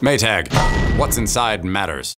Maytag, what's inside matters.